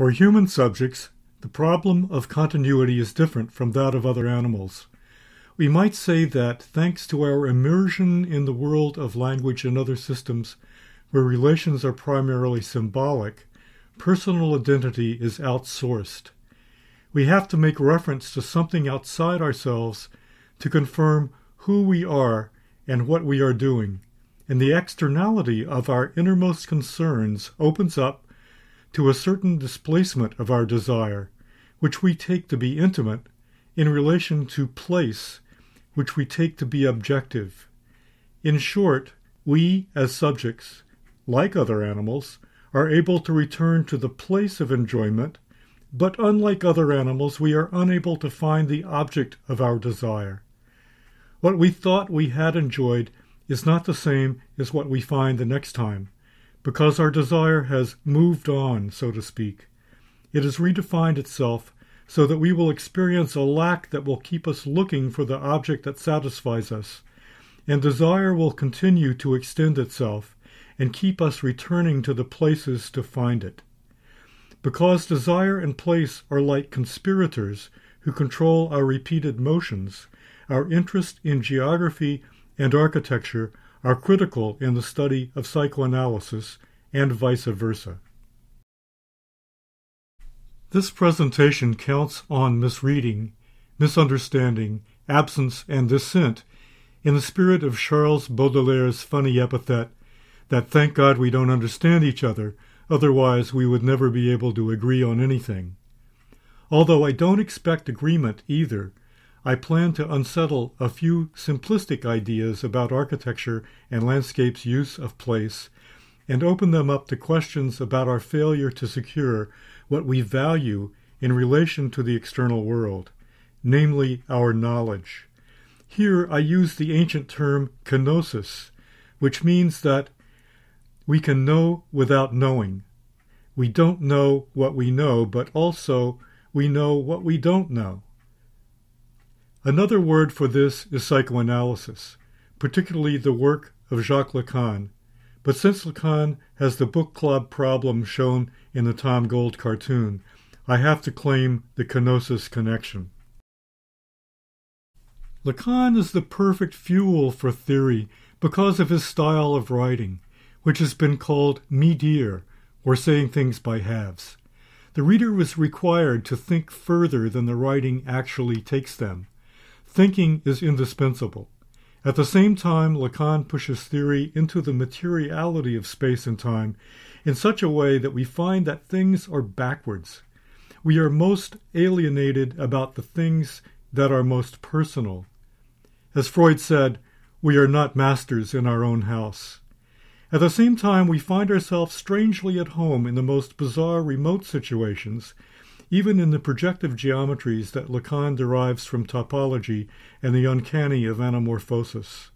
For human subjects, the problem of continuity is different from that of other animals. We might say that, thanks to our immersion in the world of language and other systems, where relations are primarily symbolic, personal identity is outsourced. We have to make reference to something outside ourselves to confirm who we are and what we are doing, and the externality of our innermost concerns opens up to a certain displacement of our desire, which we take to be intimate, in relation to place, which we take to be objective. In short, we, as subjects, like other animals, are able to return to the place of enjoyment, but unlike other animals, we are unable to find the object of our desire. What we thought we had enjoyed is not the same as what we find the next time, because our desire has moved on, so to speak. It has redefined itself so that we will experience a lack that will keep us looking for the object that satisfies us, and desire will continue to extend itself and keep us returning to the places to find it. Because desire and place are like conspirators who control our repeated motions, our interest in geography and architecture are critical in the study of psychoanalysis, and vice versa. This presentation counts on misreading, misunderstanding, absence, and dissent in the spirit of Charles Baudelaire's funny epithet that thank God we don't understand each other, otherwise we would never be able to agree on anything. Although I don't expect agreement either, I plan to unsettle a few simplistic ideas about architecture and landscape's use of place, and open them up to questions about our failure to secure what we value in relation to the external world, namely our knowledge. Here I use the ancient term kenosis, which means that we can know without knowing. We don't know what we know, but also we know what we don't know. Another word for this is psychoanalysis, particularly the work of Jacques Lacan. But since Lacan has the book club problem shown in the Tom Gold cartoon, I have to claim the kenosis connection. Lacan is the perfect fuel for theory because of his style of writing, which has been called médire, or saying things by halves. The reader was required to think further than the writing actually takes them. Thinking is indispensable. At the same time, Lacan pushes theory into the materiality of space and time in such a way that we find that things are backwards. We are most alienated about the things that are most personal. As Freud said, we are not masters in our own house. At the same time, we find ourselves strangely at home in the most bizarre remote situations, even in the projective geometries that Lacan derives from topology and the uncanny of anamorphosis.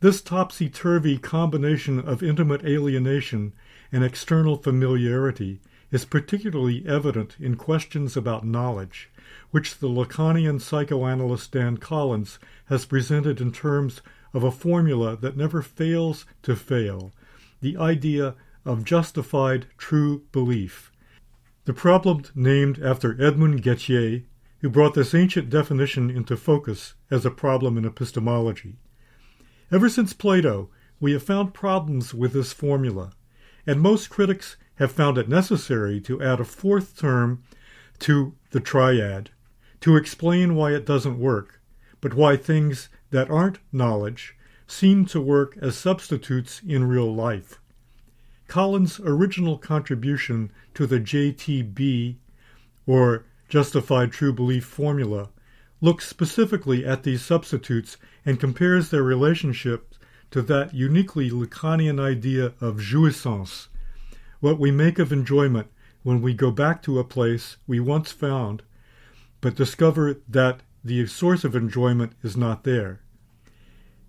This topsy-turvy combination of intimate alienation and external familiarity is particularly evident in questions about knowledge, which the Lacanian psychoanalyst Dan Collins has presented in terms of a formula that never fails to fail, the idea of justified true belief. The problem named after Edmund Gettier, who brought this ancient definition into focus as a problem in epistemology. Ever since Plato, we have found problems with this formula, and most critics have found it necessary to add a fourth term to the triad to explain why it doesn't work, but why things that aren't knowledge seem to work as substitutes in real life. Collins' original contribution to the JTB, or justified true belief formula, looks specifically at these substitutes and compares their relationship to that uniquely Lacanian idea of jouissance, what we make of enjoyment when we go back to a place we once found, but discover that the source of enjoyment is not there.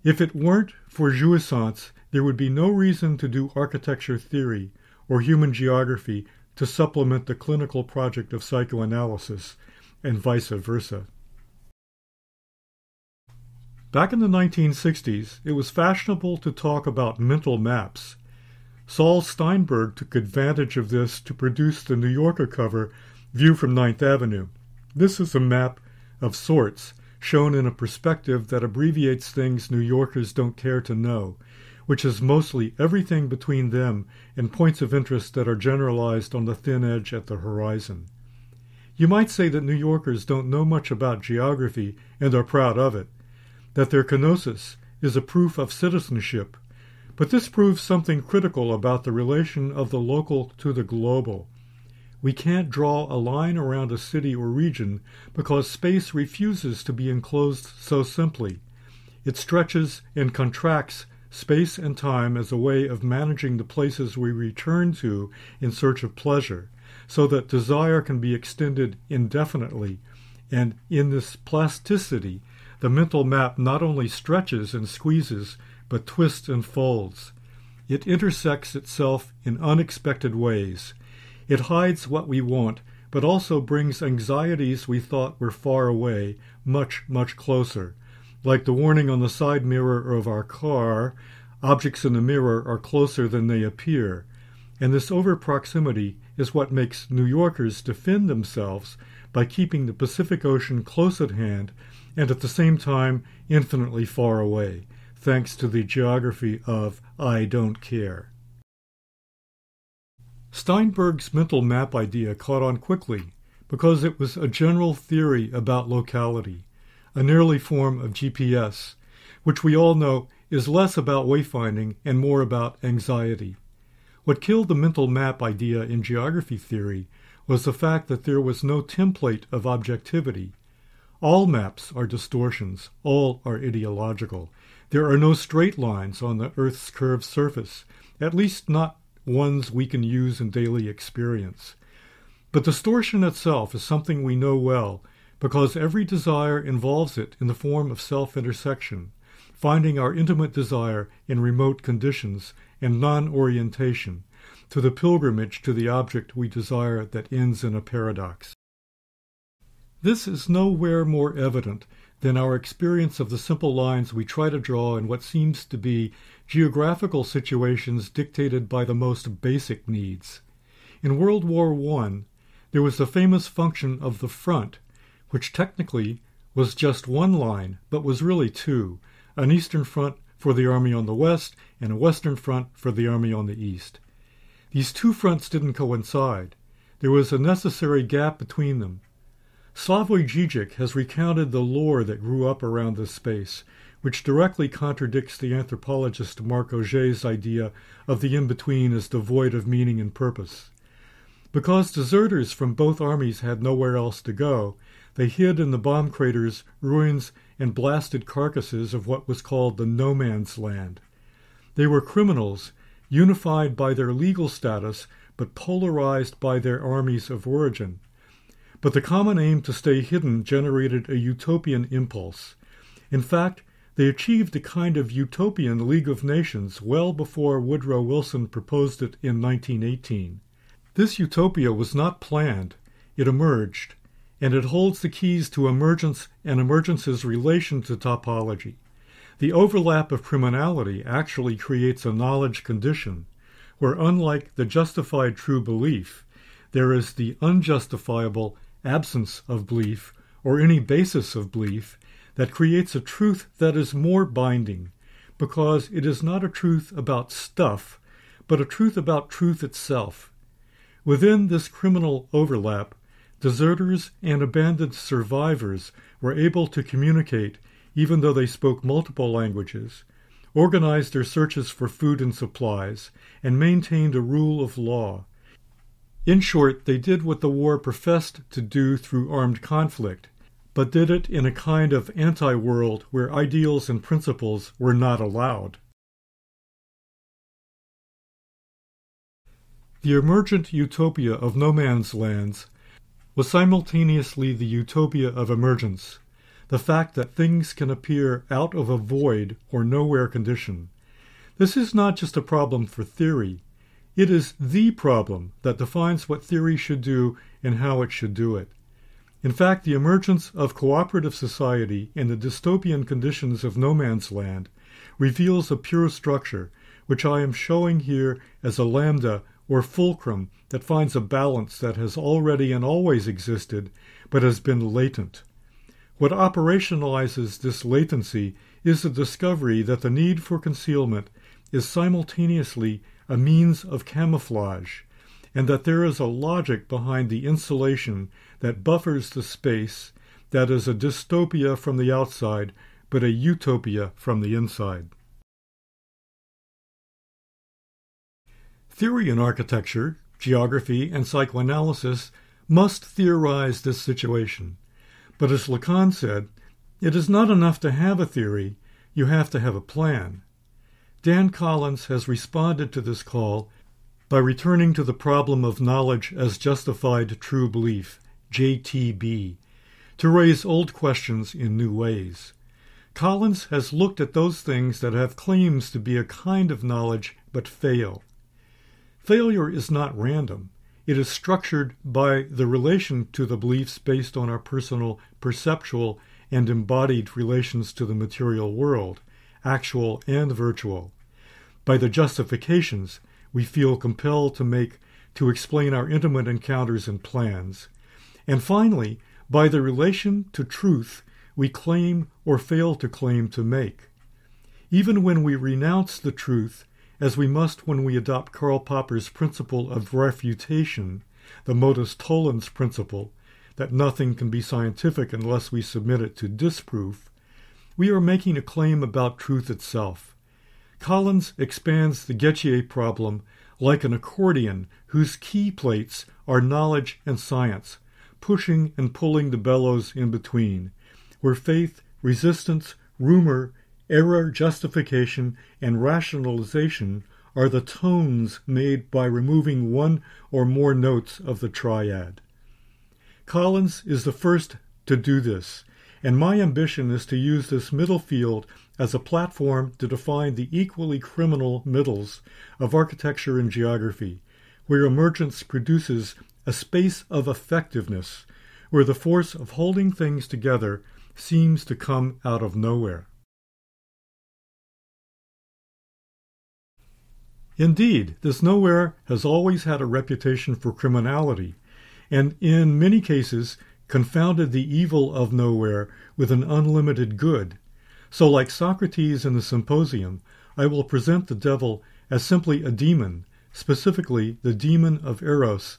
If it weren't for jouissance, there would be no reason to do architecture theory or human geography to supplement the clinical project of psychoanalysis, and vice versa. Back in the 1960s, it was fashionable to talk about mental maps. Saul Steinberg took advantage of this to produce the New Yorker cover, View from 9th Avenue. This is a map of sorts, shown in a perspective that abbreviates things New Yorkers don't care to know, which is mostly everything between them and points of interest that are generalized on the thin edge at the horizon. You might say that New Yorkers don't know much about geography and are proud of it, that their kenosis is a proof of citizenship, but this proves something critical about the relation of the local to the global. We can't draw a line around a city or region because space refuses to be enclosed so simply. It stretches and contracts space and time as a way of managing the places we return to in search of pleasure, so that desire can be extended indefinitely, and in this plasticity, the mental map not only stretches and squeezes, but twists and folds. It intersects itself in unexpected ways. It hides what we want, but also brings anxieties we thought were far away, much, much closer. Like the warning on the side mirror of our car, objects in the mirror are closer than they appear. And this over-proximity is what makes New Yorkers defend themselves by keeping the Pacific Ocean close at hand and at the same time infinitely far away, thanks to the geography of I don't care. Steinberg's mental map idea caught on quickly because it was a general theory about locality, a nearly form of GPS, which we all know is less about wayfinding and more about anxiety. What killed the mental map idea in geography theory was the fact that there was no template of objectivity. All maps are distortions, all are ideological. There are no straight lines on the Earth's curved surface, at least not ones we can use in daily experience. But distortion itself is something we know well, because every desire involves it in the form of self-intersection, finding our intimate desire in remote conditions and non-orientation, to the pilgrimage to the object we desire that ends in a paradox. This is nowhere more evident than our experience of the simple lines we try to draw in what seems to be geographical situations dictated by the most basic needs. In World War I, there was the famous function of the front, which technically was just one line, but was really two, an Eastern Front for the Army on the West and a Western Front for the Army on the East. These two fronts didn't coincide. There was a necessary gap between them. Slavoj Žižek has recounted the lore that grew up around this space, which directly contradicts the anthropologist Marc Auger's idea of the in-between as devoid of meaning and purpose. Because deserters from both armies had nowhere else to go, they hid in the bomb craters, ruins, and blasted carcasses of what was called the No Man's Land. They were criminals, unified by their legal status, but polarized by their armies of origin. But the common aim to stay hidden generated a utopian impulse. In fact, they achieved a kind of utopian League of Nations well before Woodrow Wilson proposed it in 1918. This utopia was not planned, it emerged, and it holds the keys to emergence and emergence's relation to topology. The overlap of criminality actually creates a knowledge condition, where unlike the justified true belief, there is the unjustifiable absence of belief, or any basis of belief, that creates a truth that is more binding, because it is not a truth about stuff, but a truth about truth itself. Within this criminal overlap, deserters and abandoned survivors were able to communicate, even though they spoke multiple languages, organized their searches for food and supplies, and maintained a rule of law. In short, they did what the war professed to do through armed conflict, but did it in a kind of anti-world where ideals and principles were not allowed. The emergent utopia of No Man's Lands was simultaneously the utopia of emergence, the fact that things can appear out of a void or nowhere condition. This is not just a problem for theory. It is the problem that defines what theory should do and how it should do it. In fact, the emergence of cooperative society and the dystopian conditions of No Man's Land reveals a pure structure which I am showing here as a lambda or fulcrum that finds a balance that has already and always existed, but has been latent. What operationalizes this latency is the discovery that the need for concealment is simultaneously a means of camouflage, and that there is a logic behind the insulation that buffers the space that is a dystopia from the outside, but a utopia from the inside. Theory in architecture, geography, and psychoanalysis must theorize this situation. But as Lacan said, it is not enough to have a theory, you have to have a plan. Dan Collins has responded to this call by returning to the problem of knowledge as justified true belief, JTB, to raise old questions in new ways. Collins has looked at those things that have claims to be a kind of knowledge but fail. Failure is not random. It is structured by the relation to the beliefs based on our personal, perceptual, and embodied relations to the material world, actual and virtual, by the justifications we feel compelled to make to explain our intimate encounters and plans, and finally, by the relation to truth we claim or fail to claim to make. Even when we renounce the truth, as we must when we adopt Karl Popper's principle of refutation, the modus tollens principle, that nothing can be scientific unless we submit it to disproof, we are making a claim about truth itself. Collins expands the Gettier problem like an accordion whose key plates are knowledge and science, pushing and pulling the bellows in between, where faith, resistance, rumor, error, justification, and rationalization are the tones made by removing one or more notes of the triad. Collins is the first to do this, and my ambition is to use this middle field as a platform to define the equally criminal middles of architecture and geography, where emergence produces a space of effectiveness, where the force of holding things together seems to come out of nowhere. Indeed, this nowhere has always had a reputation for criminality, and in many cases confounded the evil of nowhere with an unlimited good. So, like Socrates in the Symposium, I will present the devil as simply a demon, specifically the demon of Eros,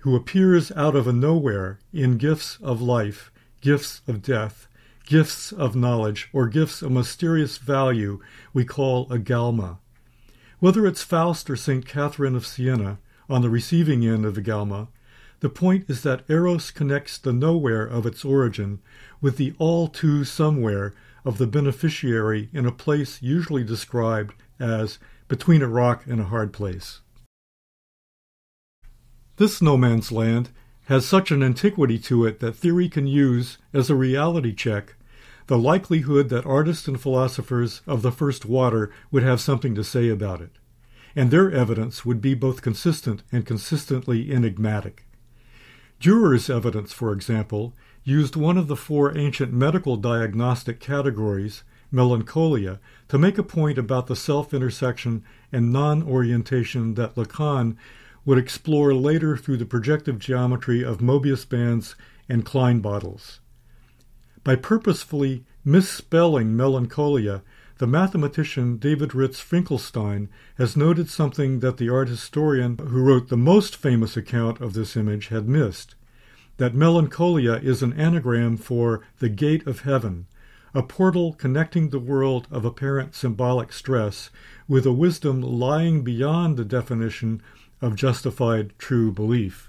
who appears out of a nowhere in gifts of life, gifts of death, gifts of knowledge, or gifts of mysterious value we call a galma. Whether it's Faust or St. Catherine of Siena, on the receiving end of the galma, the point is that Eros connects the nowhere of its origin with the all-too-somewhere of the beneficiary in a place usually described as between a rock and a hard place. This no man's land has such an antiquity to it that theory can use, as a reality check, the likelihood that artists and philosophers of the first water would have something to say about it, and their evidence would be both consistent and consistently enigmatic. Durer's evidence, for example, used one of the four ancient medical diagnostic categories, melancholia, to make a point about the self-intersection and non-orientation that Lacan would explore later through the projective geometry of Möbius bands and Klein bottles. By purposefully misspelling melancholia, the mathematician David Ritz Finkelstein has noted something that the art historian who wrote the most famous account of this image had missed, that melancholia is an anagram for the gate of heaven, a portal connecting the world of apparent symbolic stress with a wisdom lying beyond the definition of justified true belief.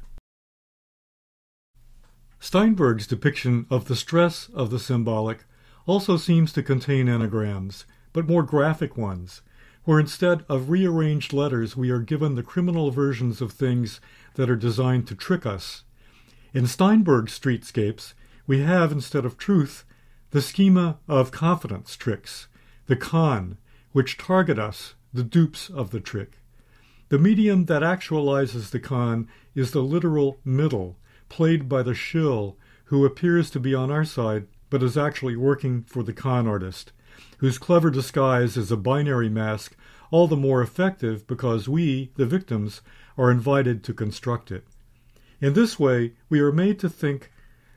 Steinberg's depiction of the stress of the symbolic also seems to contain anagrams, but more graphic ones, where instead of rearranged letters we are given the criminal versions of things that are designed to trick us. In Steinberg's streetscapes, we have, instead of truth, the schema of confidence tricks, the con, which target us, the dupes of the trick. The medium that actualizes the con is the literal middle, played by the shill, who appears to be on our side, but is actually working for the con artist, whose clever disguise is a binary mask all the more effective because we, the victims, are invited to construct it. In this way, we are made to think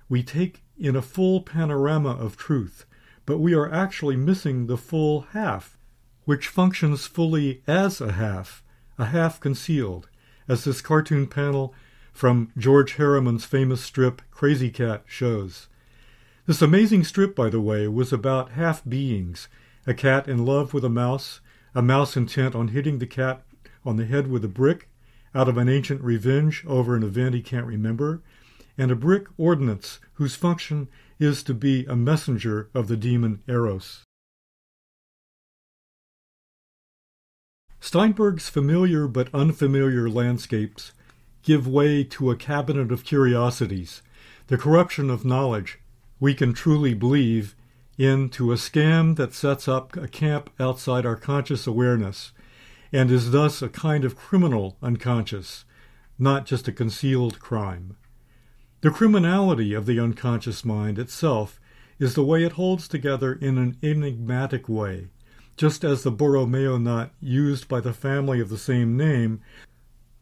we take in a full panorama of truth, but we are actually missing the full half, which functions fully as a half concealed, as this cartoon panel from George Harriman's famous strip Krazy Kat shows. This amazing strip, by the way, was about half beings, a cat in love with a mouse intent on hitting the cat on the head with a brick, out of an ancient revenge over an event he can't remember, and a brick ordnance whose function is to be a messenger of the demon Eros. Steinberg's familiar but unfamiliar landscapes give way to a cabinet of curiosities, the corruption of knowledge we can truly believe in to a scam that sets up a camp outside our conscious awareness, and is thus a kind of criminal unconscious, not just a concealed crime. The criminality of the unconscious mind itself is the way it holds together in an enigmatic way, just as the Borromean knot used by the family of the same name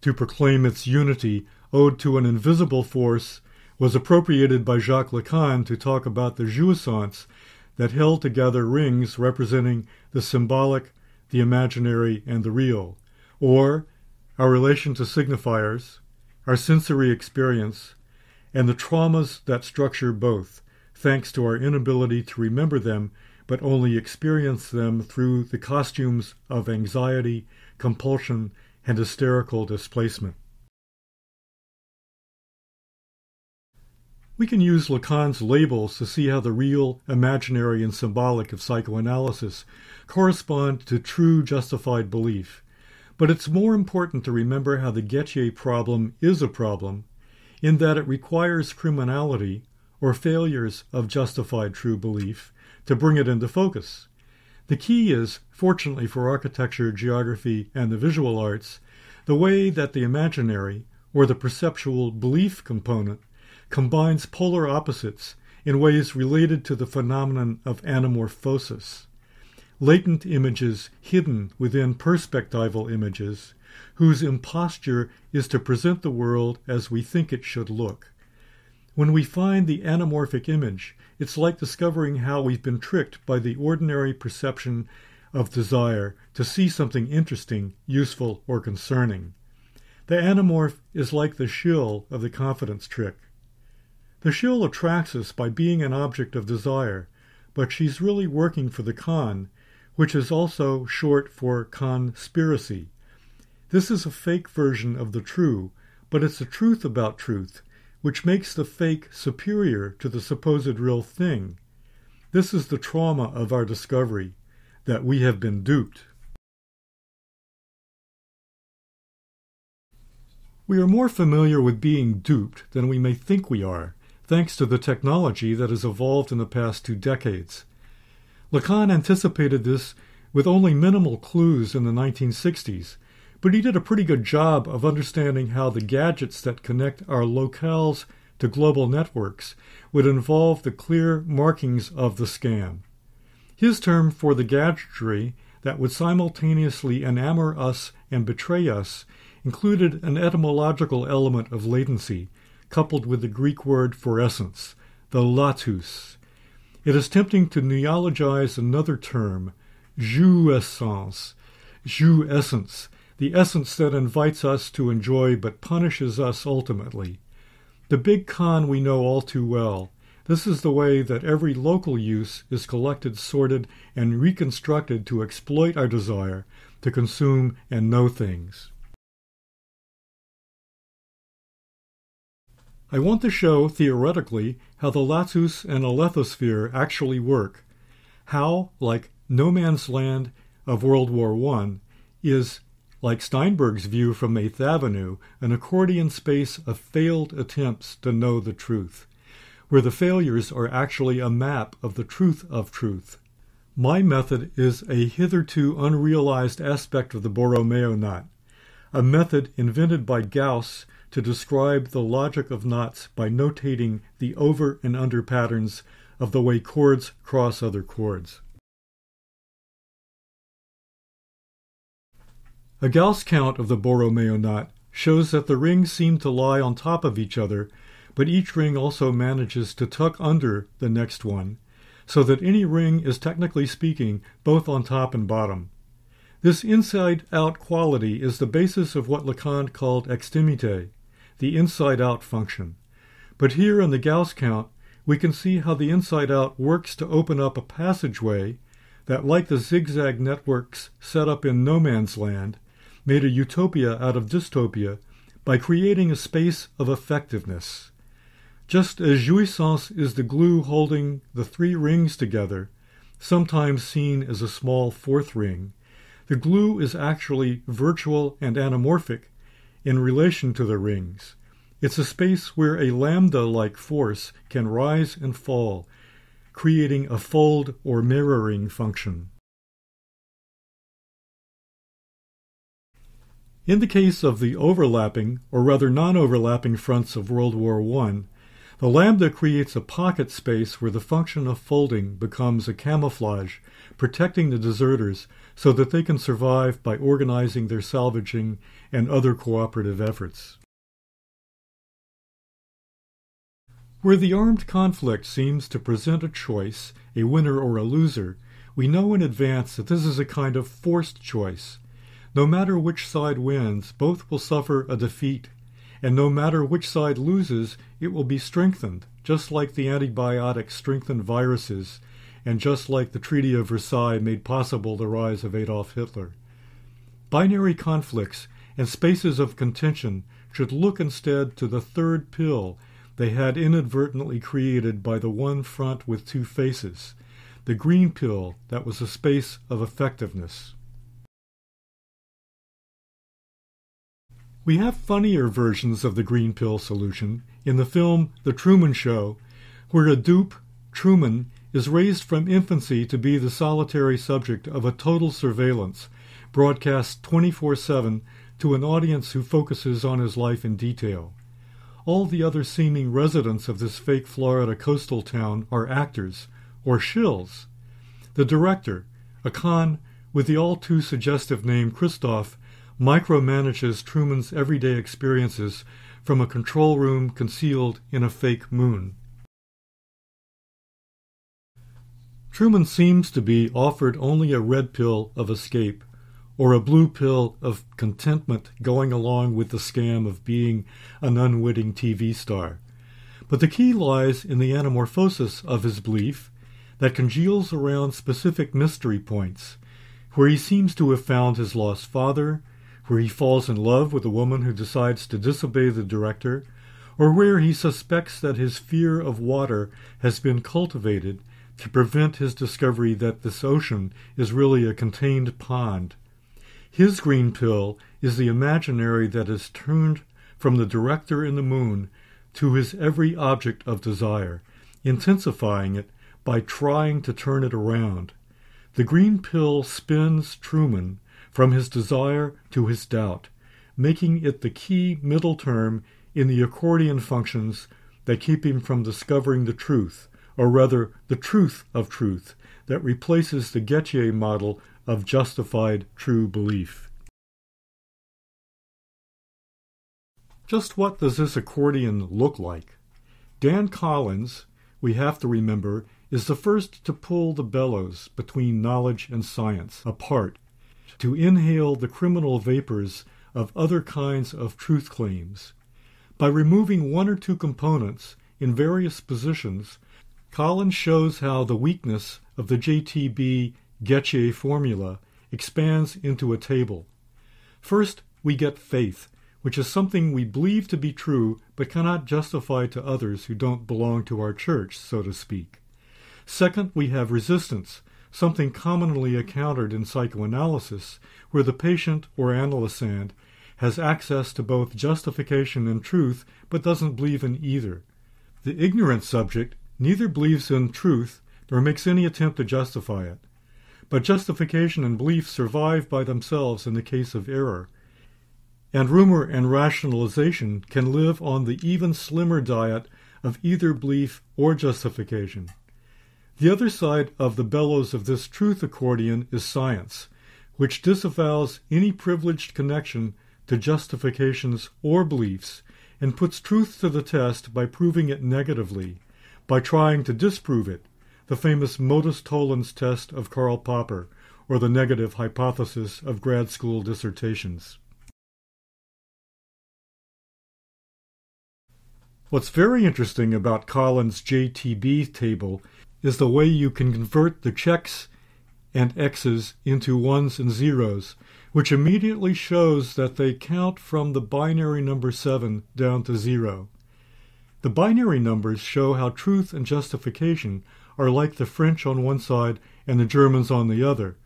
to proclaim its unity owed to an invisible force was appropriated by Jacques Lacan to talk about the jouissance that held together rings representing the symbolic, the imaginary, and the real, or our relation to signifiers, our sensory experience, and the traumas that structure both, thanks to our inability to remember them, but only experience them through the costumes of anxiety, compulsion, and hysterical displacement. We can use Lacan's labels to see how the real, imaginary, and symbolic of psychoanalysis correspond to true justified belief. But it's more important to remember how the Gettier problem is a problem, in that it requires criminality, or failures of justified true belief, to bring it into focus. The key is, fortunately for architecture, geography, and the visual arts, the way that the imaginary, or the perceptual belief component, combines polar opposites in ways related to the phenomenon of anamorphosis, latent images hidden within perspectival images, whose imposture is to present the world as we think it should look. When we find the anamorphic image, it's like discovering how we've been tricked by the ordinary perception of desire to see something interesting, useful, or concerning. The anamorph is like the shill of the confidence trick. The shill attracts us by being an object of desire, but she's really working for the con, which is also short for conspiracy. This is a fake version of the true, but it's the truth about truth, which makes the fake superior to the supposed real thing. This is the trauma of our discovery, that we have been duped. We are more familiar with being duped than we may think we are, thanks to the technology that has evolved in the past 2 decades. Lacan anticipated this with only minimal clues in the 1960s, but he did a pretty good job of understanding how the gadgets that connect our locales to global networks would involve the clear markings of the scam. His term for the gadgetry that would simultaneously enamor us and betray us included an etymological element of latency, coupled with the Greek word for essence, the latus. It is tempting to neologize another term, jouissance, the essence that invites us to enjoy but punishes us ultimately. The big con we know all too well. This is the way that every local use is collected, sorted, and reconstructed to exploit our desire to consume and know things. I want to show, theoretically, how the latus and alethosphere actually work, how, like No Man's Land of World War I, is, like Steinberg's view from 8th Avenue, an accordion space of failed attempts to know the truth, where the failures are actually a map of the truth of truth. My method is a hitherto unrealized aspect of the Borromean knot, a method invented by Gauss to describe the logic of knots by notating the over and under patterns of the way chords cross other chords. A Gauss count of the Borromean knot shows that the rings seem to lie on top of each other, but each ring also manages to tuck under the next one, so that any ring is technically speaking both on top and bottom. This inside-out quality is the basis of what Lacan called extimité, the inside-out function. But here in the Gauss count, we can see how the inside-out works to open up a passageway that, like the zigzag networks set up in No Man's Land, made a utopia out of dystopia by creating a space of effectiveness. Just as jouissance is the glue holding the three rings together, sometimes seen as a small fourth ring, the glue is actually virtual and anamorphic in relation to the rings. It's a space where a lambda-like force can rise and fall, creating a fold or mirroring function. In the case of the overlapping, or rather non-overlapping fronts of World War I, the lambda creates a pocket space where the function of folding becomes a camouflage, protecting the deserters so that they can survive by organizing their salvaging and other cooperative efforts. Where the armed conflict seems to present a choice, a winner or a loser, we know in advance that this is a kind of forced choice. No matter which side wins, both will suffer a defeat, and no matter which side loses, it will be strengthened, just like the antibiotics strengthened viruses, and just like the Treaty of Versailles made possible the rise of Adolf Hitler. Binary conflicts and spaces of contention should look instead to the third pill they had inadvertently created by the one front with two faces, the green pill that was a space of effectiveness. We have funnier versions of the green pill solution in the film The Truman Show, where a dupe, Truman, is raised from infancy to be the solitary subject of a total surveillance, broadcast 24/7 to an audience who focuses on his life in detail. All the other seeming residents of this fake Florida coastal town are actors, or shills. The director, a con with the all-too-suggestive name Christoph, micromanages Truman's everyday experiences from a control room concealed in a fake moon. Truman seems to be offered only a red pill of escape, or a blue pill of contentment going along with the scam of being an unwitting TV star. But the key lies in the anamorphosis of his belief that congeals around specific mystery points, where he seems to have found his lost father, where he falls in love with a woman who decides to disobey the director, or where he suspects that his fear of water has been cultivated to prevent his discovery that this ocean is really a contained pond. His green pill is the imaginary that is turned from the director in the moon to his every object of desire, intensifying it by trying to turn it around. The green pill spins Truman from his desire to his doubt, making it the key middle term in the accordion functions that keep him from discovering the truth, or rather the truth of truth, that replaces the Gettier model of justified true belief. Just what does this accordion look like? Dan Collins, we have to remember, is the first to pull the bellows between knowledge and science apart, to inhale the criminal vapors of other kinds of truth claims. By removing one or two components in various positions, Collins shows how the weakness of the JTB Gettier formula expands into a table. First, we get faith, which is something we believe to be true but cannot justify to others who don't belong to our church, so to speak. Second, we have resistance, something commonly encountered in psychoanalysis, where the patient or analysand has access to both justification and truth, but doesn't believe in either. The ignorant subject neither believes in truth nor makes any attempt to justify it. But justification and belief survive by themselves in the case of error, and rumor and rationalization can live on the even slimmer diet of either belief or justification. The other side of the bellows of this truth accordion is science, which disavows any privileged connection to justifications or beliefs and puts truth to the test by proving it negatively, by trying to disprove it, the famous modus tollens test of Karl Popper, or the negative hypothesis of grad school dissertations. What's very interesting about Collins' JTB table is the way you can convert the checks and x's into ones and zeros, which immediately shows that they count from the binary number 7 down to 0. The binary numbers show how truth and justification are like the French on one side and the Germans on the other,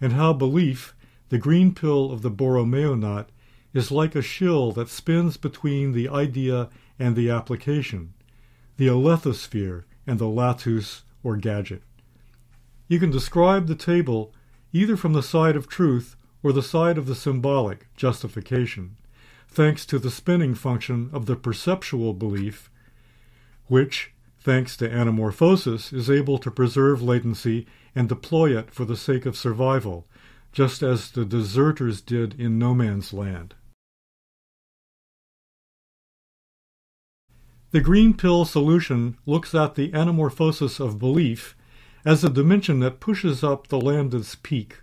and how belief, the green pill of the Borromean knot, is like a shill that spins between the idea and the application, the alethosphere and the latus or gadget. You can describe the table either from the side of truth or the side of the symbolic, justification, thanks to the spinning function of the perceptual belief, which, thanks to anamorphosis, is able to preserve latency and deploy it for the sake of survival, just as the deserters did in No Man's Land. The green pill solution looks at the anamorphosis of belief as a dimension that pushes up the land's peak.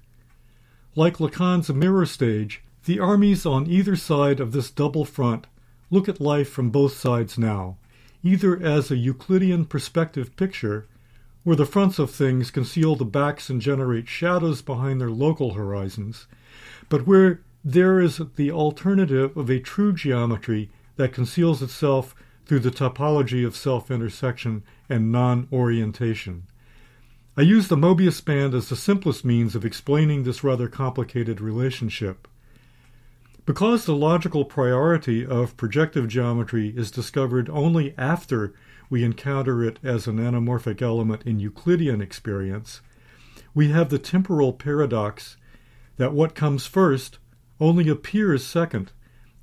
Like Lacan's mirror stage, the armies on either side of this double front look at life from both sides now, either as a Euclidean perspective picture, where the fronts of things conceal the backs and generate shadows behind their local horizons, but where there is the alternative of a true geometry that conceals itself through the topology of self-intersection and non-orientation. I use the Möbius band as the simplest means of explaining this rather complicated relationship. Because the logical priority of projective geometry is discovered only after we encounter it as an anamorphic element in Euclidean experience, we have the temporal paradox that what comes first only appears second,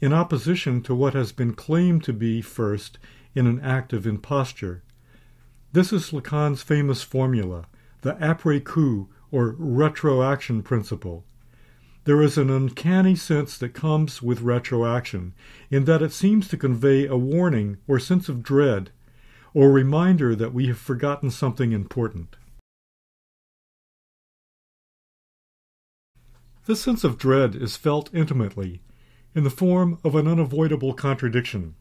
in opposition to what has been claimed to be first in an act of imposture. This is Lacan's famous formula, the après coup, or retroaction principle. There is an uncanny sense that comes with retroaction, in that it seems to convey a warning or sense of dread, or reminder that we have forgotten something important. This sense of dread is felt intimately, in the form of an unavoidable contradiction,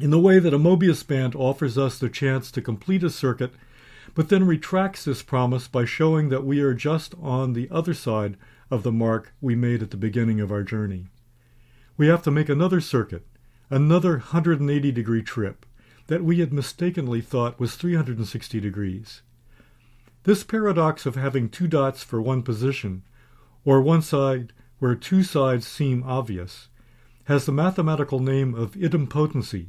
in the way that a Möbius band offers us the chance to complete a circuit, but then retracts this promise by showing that we are just on the other side of the mark we made at the beginning of our journey. We have to make another circuit, another 180-degree trip, that we had mistakenly thought was 360 degrees. This paradox of having two dots for one position, or one side where two sides seem obvious, has the mathematical name of idempotency,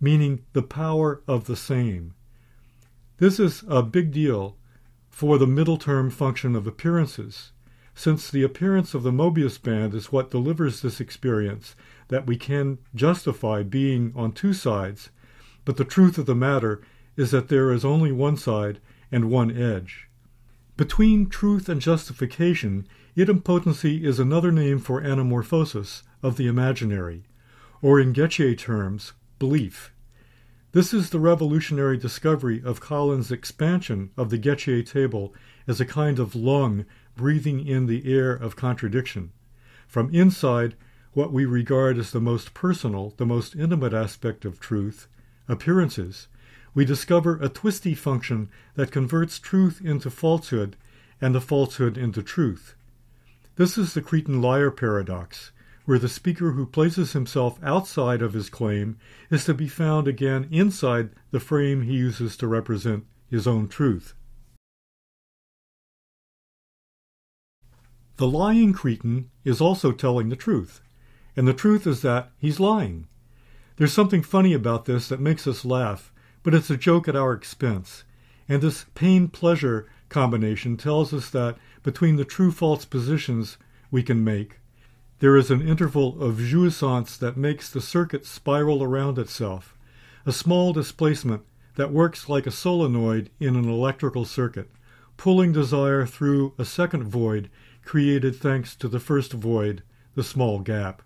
meaning the power of the same. This is a big deal for the middle-term function of appearances, since the appearance of the Möbius band is what delivers this experience that we can justify being on two sides, but the truth of the matter is that there is only one side and one edge. Between truth and justification, idempotency is another name for anamorphosis of the imaginary, or in Gettier terms, belief. This is the revolutionary discovery of Collins' expansion of the Gettier table as a kind of lung breathing in the air of contradiction. From inside, what we regard as the most personal, the most intimate aspect of truth, appearances, we discover a twisty function that converts truth into falsehood and the falsehood into truth. This is the Cretan liar paradox, where the speaker who places himself outside of his claim is to be found again inside the frame he uses to represent his own truth. The lying Cretan is also telling the truth, and the truth is that he's lying. There's something funny about this that makes us laugh, but it's a joke at our expense, and this pain-pleasure combination tells us that between the true-false positions we can make, there is an interval of jouissance that makes the circuit spiral around itself, a small displacement that works like a solenoid in an electrical circuit, pulling desire through a second void created thanks to the first void, the small gap.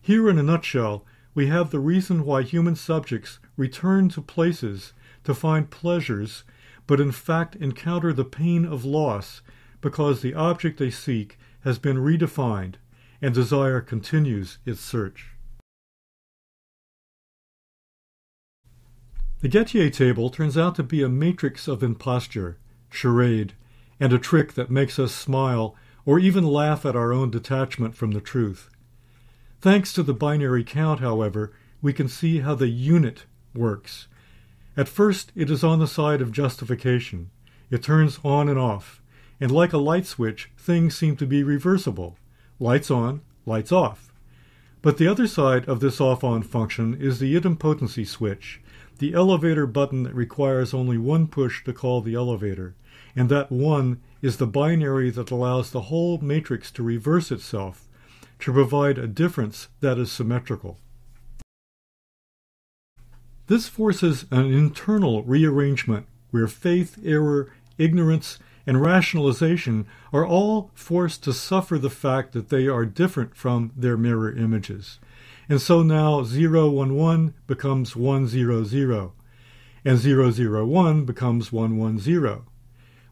Here, in a nutshell, we have the reason why human subjects return to places to find pleasures, but in fact encounter the pain of loss, because the object they seek has been redefined, and desire continues its search. The Gettier table turns out to be a matrix of imposture, charade, and a trick that makes us smile or even laugh at our own detachment from the truth. Thanks to the binary count, however, we can see how the unit works. At first, it is on the side of justification. It turns on and off, and like a light switch, things seem to be reversible. Lights on, lights off. But the other side of this off-on function is the idempotency switch, the elevator button that requires only one push to call the elevator, and that one is the binary that allows the whole matrix to reverse itself, to provide a difference that is symmetrical. This forces an internal rearrangement where faith, error, ignorance, and rationalization are all forced to suffer the fact that they are different from their mirror images. And so now 011 becomes 100, and 001 becomes 110.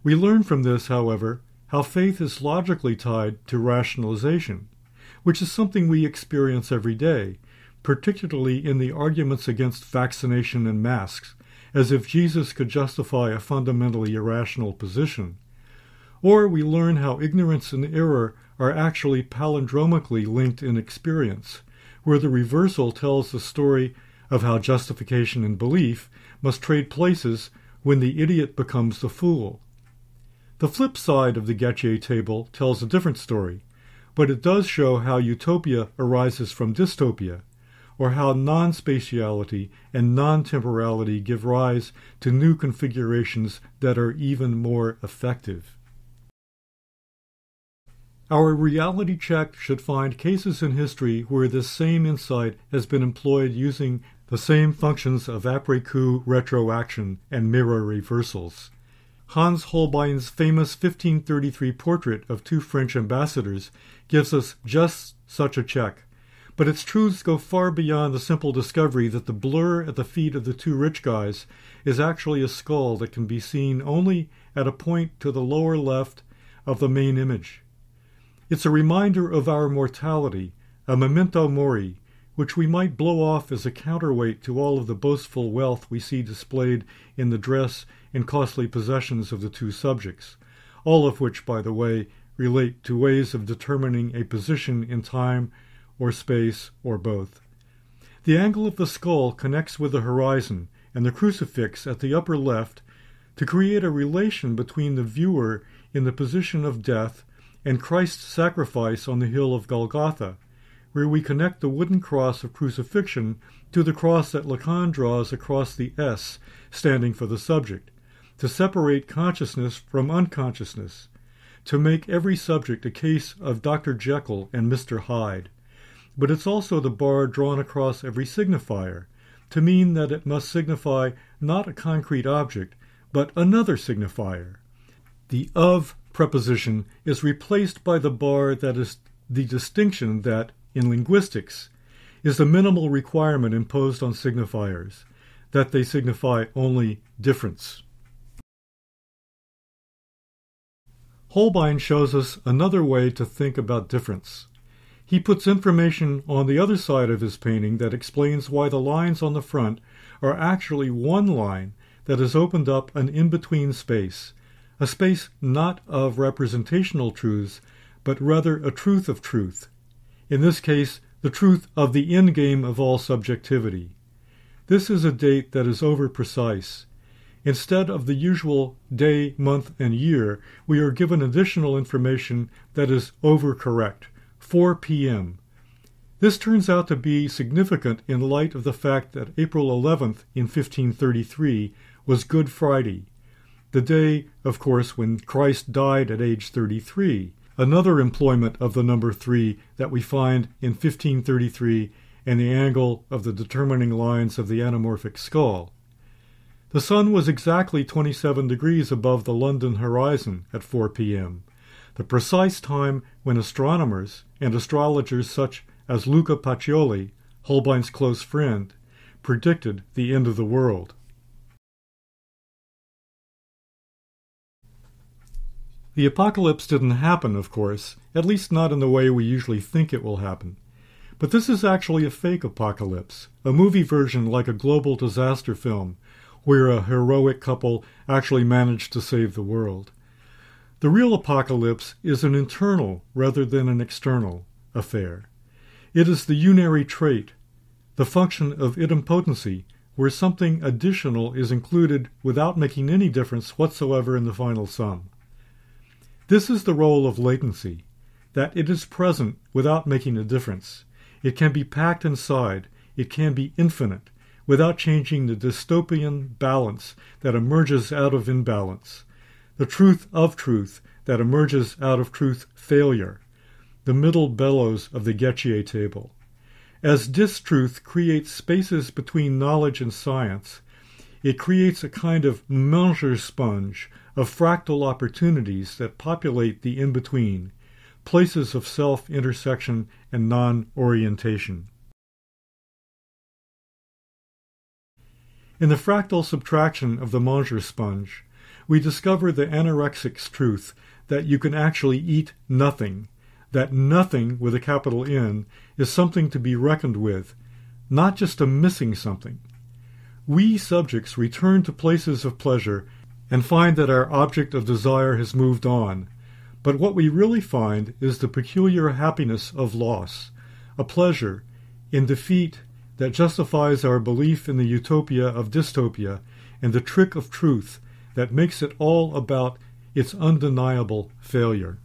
We learn from this, however, how faith is logically tied to rationalization, which is something we experience every day, particularly in the arguments against vaccination and masks, as if Jesus could justify a fundamentally irrational position. Or we learn how ignorance and error are actually palindromically linked in experience, where the reversal tells the story of how justification and belief must trade places when the idiot becomes the fool. The flip side of the Gettier table tells a different story, but it does show how utopia arises from dystopia, or how non-spatiality and non-temporality give rise to new configurations that are even more effective. Our reality check should find cases in history where this same insight has been employed using the same functions of après coup retroaction and mirror reversals. Hans Holbein's famous 1533 portrait of two French ambassadors gives us just such a check, but its truths go far beyond the simple discovery that the blur at the feet of the two rich guys is actually a skull that can be seen only at a point to the lower left of the main image. It's a reminder of our mortality, a memento mori, which we might blow off as a counterweight to all of the boastful wealth we see displayed in the dress and costly possessions of the two subjects, all of which, by the way, relate to ways of determining a position in time or space or both. The angle of the skull connects with the horizon and the crucifix at the upper left to create a relation between the viewer in the position of death and Christ's sacrifice on the hill of Golgotha, where we connect the wooden cross of crucifixion to the cross that Lacan draws across the S, standing for the subject, to separate consciousness from unconsciousness, to make every subject a case of Dr. Jekyll and Mr. Hyde. But it's also the bar drawn across every signifier, to mean that it must signify not a concrete object, but another signifier. The of preposition is replaced by the bar that is the distinction that, in linguistics, is the minimal requirement imposed on signifiers, that they signify only difference. Holbein shows us another way to think about difference. He puts information on the other side of his painting that explains why the lines on the front are actually one line that has opened up an in-between space, a space not of representational truths, but rather a truth of truth, in this case, the truth of the endgame of all subjectivity. This is a date that is over-precise. Instead of the usual day, month, and year, we are given additional information that is over-correct, 4 p.m. This turns out to be significant in light of the fact that April 11th in 1533 was Good Friday, the day, of course, when Christ died at age 33, another employment of the number 3 that we find in 1533 and the angle of the determining lines of the anamorphic skull. The sun was exactly 27 degrees above the London horizon at 4 p.m. the precise time when astronomers and astrologers such as Luca Pacioli, Holbein's close friend, predicted the end of the world. The apocalypse didn't happen, of course, at least not in the way we usually think it will happen. But this is actually a fake apocalypse, a movie version like a global disaster film, where a heroic couple actually managed to save the world. The real apocalypse is an internal rather than an external affair. It is the unary trait, the function of idempotency, where something additional is included without making any difference whatsoever in the final sum. This is the role of latency, that it is present without making a difference. It can be packed inside, it can be infinite, without changing the dystopian balance that emerges out of imbalance, the truth of truth that emerges out of truth failure, the middle bellows of the Gettier table. As distruth creates spaces between knowledge and science, it creates a kind of Menger sponge of fractal opportunities that populate the in-between, places of self-intersection and non-orientation. In the fractal subtraction of the Menger sponge, we discover the anorexic's truth that you can actually eat nothing, that nothing with a capital N is something to be reckoned with, not just a missing something. We subjects return to places of pleasure and find that our object of desire has moved on, but what we really find is the peculiar happiness of loss, a pleasure in defeat that justifies our belief in the utopia of dystopia and the trick of truth that makes it all about its undeniable failure.